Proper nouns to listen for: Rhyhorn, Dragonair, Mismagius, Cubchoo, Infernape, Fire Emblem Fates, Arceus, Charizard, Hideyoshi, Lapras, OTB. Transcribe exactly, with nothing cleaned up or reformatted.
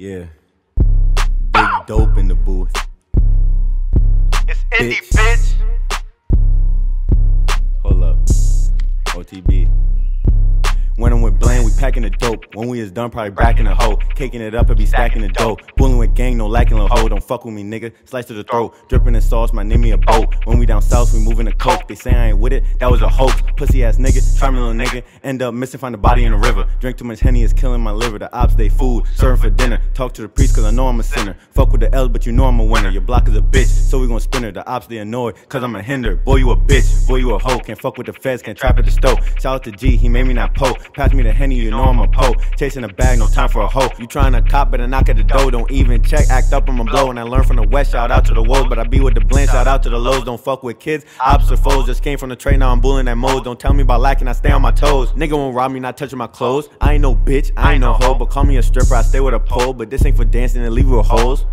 Yeah. Big dope in the booth. It's indie, bitch. Hold up. O T B. When I'm with Blaine, we packing the dope. When we is done, probably back in the hoe. Kicking it up, I be stacking the dough. Bulling with gang, no lacking the hoe. Don't fuck with me, nigga. Slice to the throat. Dripping in sauce, my name me a boat. When we down south, we moving the coke. They say I ain't with it, that was a hoax. Pussy ass nigga, try me little nigga. End up missing, find a body in the river. Drink too much Henny, it's killing my liver. The ops, they food, serving for dinner. Talk to the priest, cause I know I'm a sinner. Fuck with the L, but you know I'm a winner. Your block is a bitch, so we gon' spin her. The ops, they annoyed, cause I'm a hinder. Boy, you a bitch, boy, you a hoe. Can't fuck with the feds, can't trap at the stove. Shout out to G, he made me not poke. Pass me the Henny, you know I'm a po. Chasing a bag, no time for a hoe. You trying to cop, better knock at the door. Don't even check, act up, I'm a blow. And I learn from the west, shout out to the woes. But I be with the blend, shout out to the lows. Don't fuck with kids, ops or foes. Just came from the train, now I'm bullying that mode. Don't tell me about lacking, I stay on my toes. Nigga won't rob me, not touching my clothes. I ain't no bitch, I ain't no hoe. But call me a stripper, I stay with a pole. But this ain't for dancing and leave you with hoes.